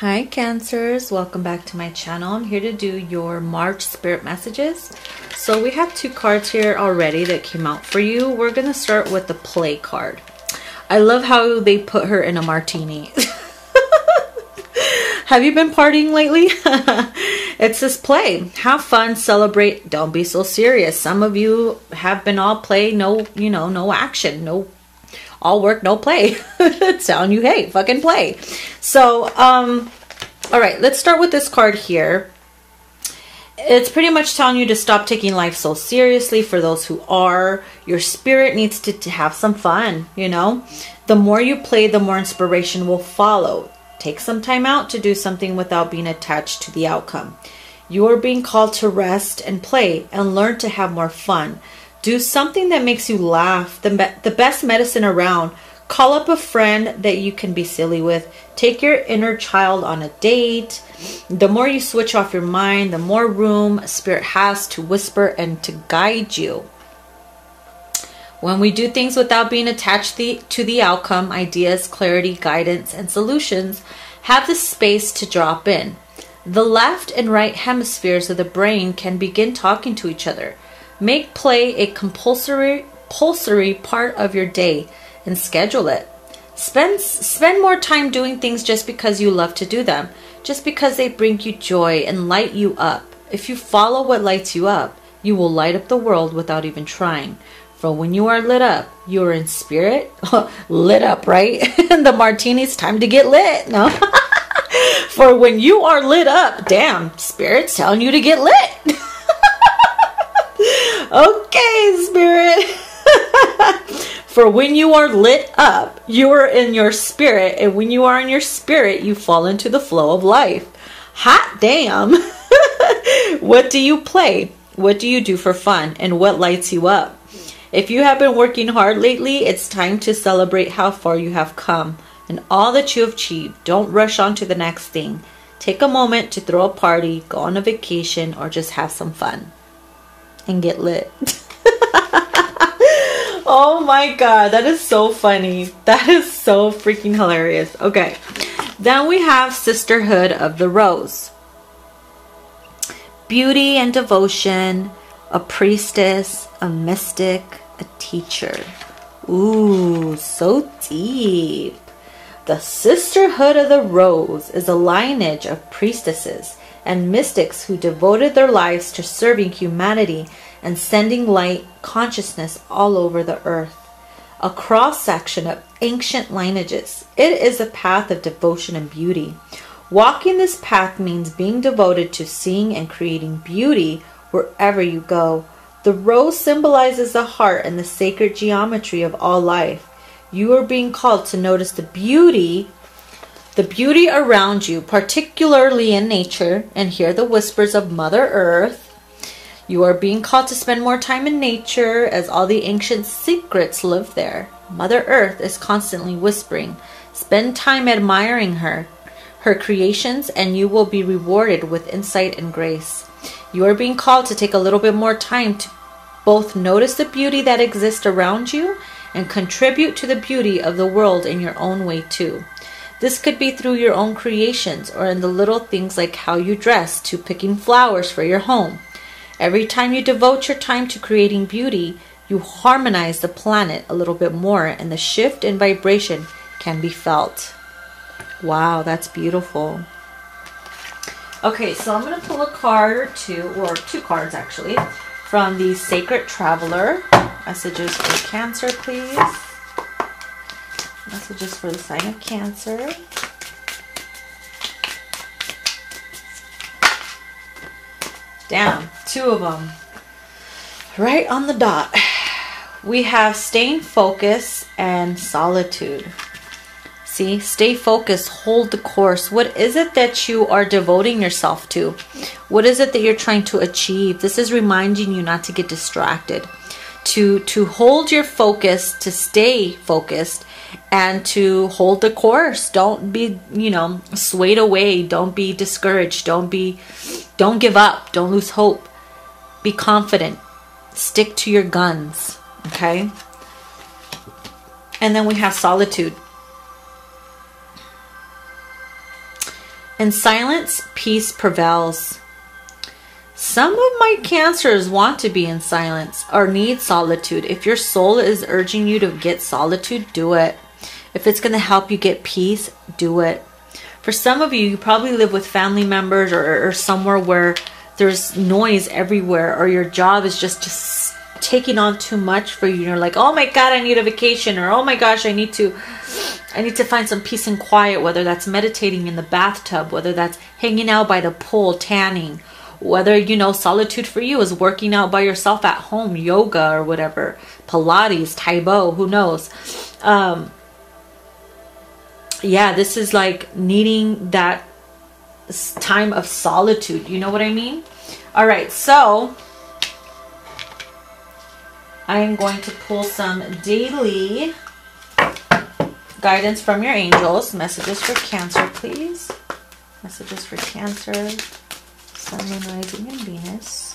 Hi Cancers, welcome back to my channel. I'm here to do your March spirit messages. So we have two cards here already that came out for you. We're gonna start with the play card. I love how they put her in a martini. Have you been partying lately? It says play, have fun, celebrate, don't be so serious. Some of you have been all play, no, you know, no action, no all work, no play. Sound you hate, fucking play. So, all right, let's start with this card here. It's pretty much telling you to stop taking life so seriously. For those who are, your spirit needs to have some fun, you know? The more you play, the more inspiration will follow. Take some time out to do something without being attached to the outcome. You are being called to rest and play and learn to have more fun. Do something that makes you laugh, the best medicine around. Call up a friend that you can be silly with. Take your inner child on a date. The more you switch off your mind, the more room spirit has to whisper and to guide you. When we do things without being attached to the outcome, ideas, clarity, guidance, and solutions have the space to drop in. The left and right hemispheres of the brain can begin talking to each other. Make play a compulsory part of your day and schedule it. Spend more time doing things just because you love to do them, just because they bring you joy and light you up. If you follow what lights you up, you will light up the world without even trying. For when you are lit up, you are in spirit. Lit up, right? The martini's time to get lit. No. For when you are lit up, damn, spirit's telling you to get lit. Okay, spirit. For when you are lit up, you are in your spirit. And when you are in your spirit, you fall into the flow of life. Hot damn. What do you play? What do you do for fun? And what lights you up? If you have been working hard lately, it's time to celebrate how far you have come and all that you have achieved. Don't rush on to the next thing. Take a moment to throw a party, go on a vacation, or just have some fun and get lit. Oh my god, that is so funny. That is so freaking hilarious. Okay, then we have Sisterhood of the Rose. Beauty and devotion, a priestess, a mystic, a teacher. Ooh, so deep. The Sisterhood of the Rose is a lineage of priestesses and mystics who devoted their lives to serving humanity and sending light consciousness all over the earth. A cross-section of ancient lineages, it is a path of devotion and beauty. Walking this path means being devoted to seeing and creating beauty wherever you go. The rose symbolizes the heart and the sacred geometry of all life. You are being called to notice the beauty around you, particularly in nature, and hear the whispers of Mother Earth. You are being called to spend more time in nature, as all the ancient secrets live there. Mother Earth is constantly whispering. Spend time admiring her creations, and you will be rewarded with insight and grace. You are being called to take a little bit more time to both notice the beauty that exists around you and contribute to the beauty of the world in your own way too. This could be through your own creations or in the little things like how you dress to picking flowers for your home. Every time you devote your time to creating beauty, you harmonize the planet a little bit more and the shift in vibration can be felt. Wow, that's beautiful. Okay, so I'm going to pull a card or two, or two cards actually, from the Sacred Traveler. Messages for Cancer, please. Messages for the sign of Cancer. Damn, two of them. Right on the dot. We have staying focused and solitude. See, stay focused, hold the course. What is it that you are devoting yourself to? What is it that you're trying to achieve? This is reminding you not to get distracted. To hold your focus, to stay focused, and to hold the course. Don't be, you know, swayed away. Don't be discouraged. Don't give up. Don't lose hope. Be confident. Stick to your guns, okay? And then we have solitude. In silence, peace prevails. Some of my Cancers want to be in silence or need solitude. If your soul is urging you to get solitude, do it. If it's going to help you get peace, do it. For some of you, you probably live with family members or somewhere where there's noise everywhere, or your job is just taking on too much for you. You're like, oh my God, I need a vacation, or oh my gosh, I need to find some peace and quiet, whether that's meditating in the bathtub, whether that's hanging out by the pool, tanning, whether, you know, solitude for you is working out by yourself at home, yoga or whatever, Pilates, Tai Bo, who knows? Yeah, this is like needing that time of solitude. You know what I mean? All right, so I am going to pull some daily guidance from your angels. Messages for Cancer, please. Messages for Cancer, Sun, Moon, Rising, and Venus.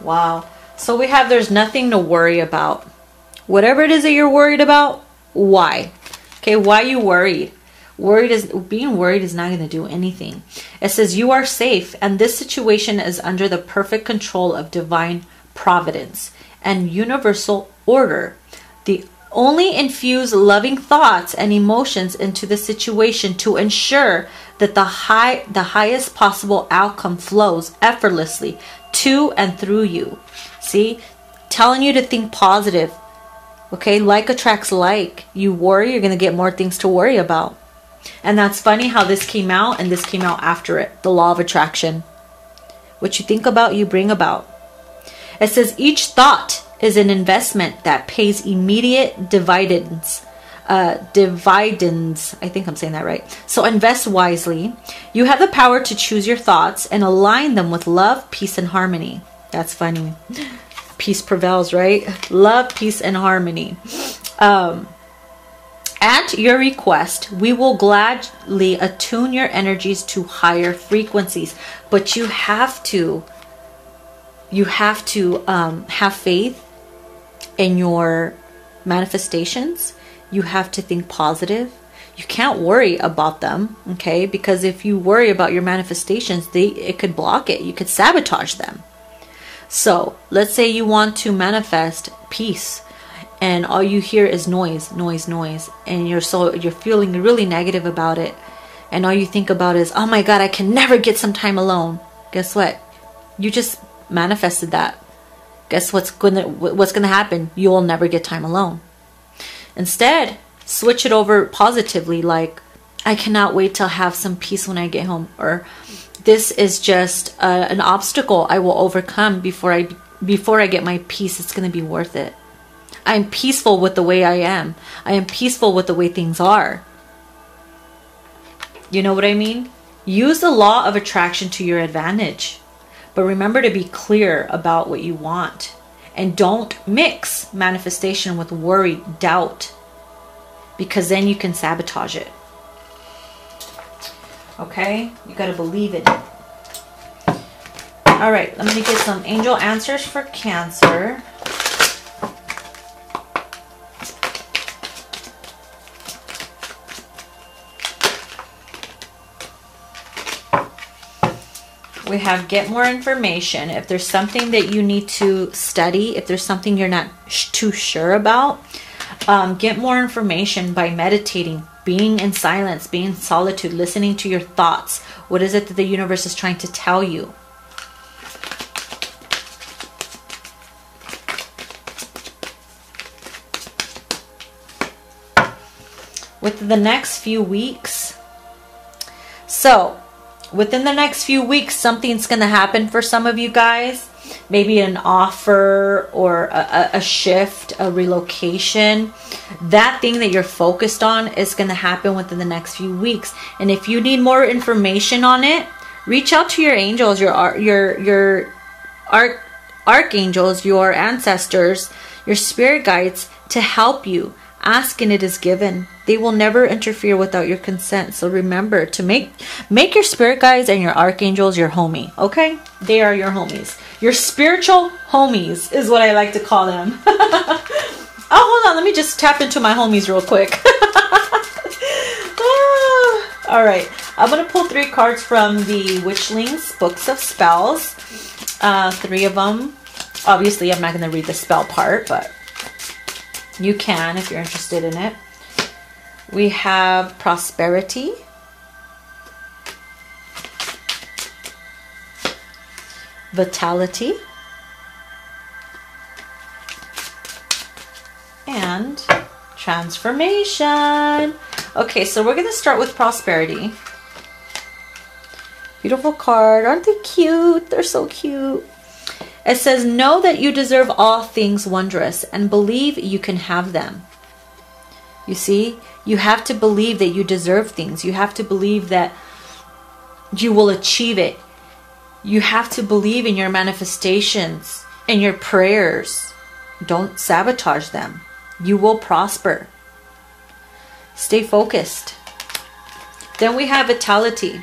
Wow. So we have, there's nothing to worry about. Whatever it is that you're worried about, why? Okay, why are you worried? Being worried is not going to do anything. It says you are safe, and this situation is under the perfect control of divine providence and universal order. The only infuse loving thoughts and emotions into the situation to ensure that the highest possible outcome flows effortlessly to and through you. See, telling you to think positive. Okay, like attracts like. You worry, you're going to get more things to worry about. And that's funny how this came out, and this came out after it. The law of attraction. What you think about, you bring about. It says each thought is an investment that pays immediate dividends. I think I'm saying that right. So invest wisely. You have the power to choose your thoughts and align them with love, peace, and harmony. That's funny. Peace prevails, right? Love, peace, and harmony. At your request, we will gladly attune your energies to higher frequencies. But you have to have faith in your manifestations. You have to think positive. You can't worry about them, okay? Because if you worry about your manifestations, it could block it. You could sabotage them. So let's say you want to manifest peace, and all you hear is noise, noise, noise, and you're feeling really negative about it, and all you think about is, oh my God, I can never get some time alone. Guess what? You just manifested that. Guess what's gonna happen? You will never get time alone. Instead, switch it over positively, like, I cannot wait to have some peace when I get home, or this is just an obstacle I will overcome before I get my peace. It's going to be worth it. I'm peaceful with the way I am. I am peaceful with the way things are. You know what I mean? Use the law of attraction to your advantage, but remember to be clear about what you want. And don't mix manifestation with worry, doubt, because then you can sabotage it. Okay? You got to believe in it. All right. Let me get some angel answers for Cancer. We have get more information. If there's something that you need to study, if there's something you're not too sure about, get more information by meditating, being in silence, being in solitude, listening to your thoughts. What is it that the universe is trying to tell you? Within the next few weeks. So, within the next few weeks, something's going to happen for some of you guys. Maybe an offer or a shift, a relocation. That thing that you're focused on is going to happen within the next few weeks. And if you need more information on it, reach out to your angels, your archangels, your ancestors, your spirit guides to help you. Ask and it is given. They will never interfere without your consent. So remember to make your spirit guides and your archangels your homie, okay? They are your homies. Your spiritual homies is what I like to call them. Oh, hold on. Let me just tap into my homies real quick. All right. I'm going to pull 3 cards from the Witchlings Books of Spells. 3 of them. Obviously, I'm not going to read the spell part, but you can if you're interested in it. We have prosperity, vitality, and transformation. Okay, so we're going to start with prosperity. Beautiful card. Aren't they cute? They're so cute. It says, know that you deserve all things wondrous and believe you can have them. You see, you have to believe that you deserve things. You have to believe that you will achieve it. You have to believe in your manifestations and your prayers. Don't sabotage them. You will prosper. Stay focused. Then we have vitality.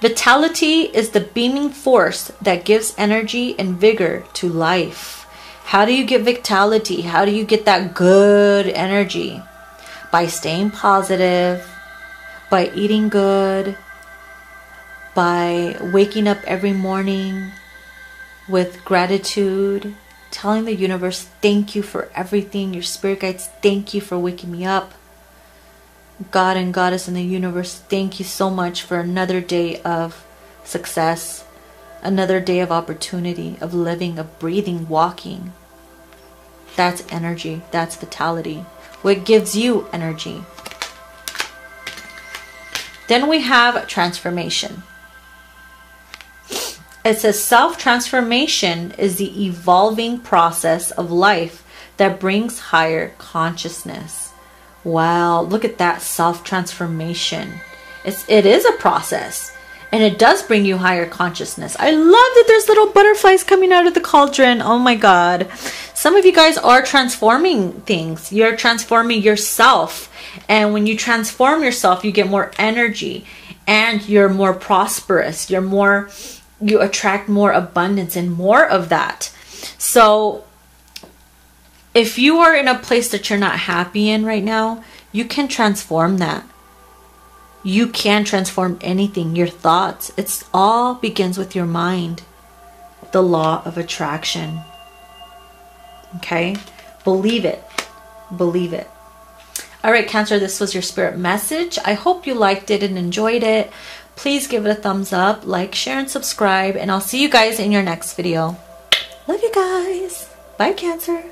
Vitality is the beaming force that gives energy and vigor to life. How do you get vitality? How do you get that good energy? By staying positive, by eating good, by waking up every morning with gratitude, telling the universe, thank you for everything. Your spirit guides, thank you for waking me up. God and Goddess in the universe, thank you so much for another day of success, another day of opportunity, of living, of breathing, walking. That's energy. That's vitality. What gives you energy? Then we have transformation. It says self-transformation is the evolving process of life that brings higher consciousness. Wow, look at that self-transformation. It is a process, and it does bring you higher consciousness. I love that there's little butterflies coming out of the cauldron. Oh my God. Some of you guys are transforming things. You're transforming yourself. And when you transform yourself, you get more energy and you're more prosperous. You attract more abundance and more of that. So if you are in a place that you're not happy in right now, you can transform that. You can transform anything, your thoughts. It's all begins with your mind. The law of attraction. Okay? Believe it. Believe it. All right, Cancer, this was your spirit message. I hope you liked it and enjoyed it. Please give it a thumbs up, like, share, and subscribe. And I'll see you guys in your next video. Love you guys. Bye, Cancer.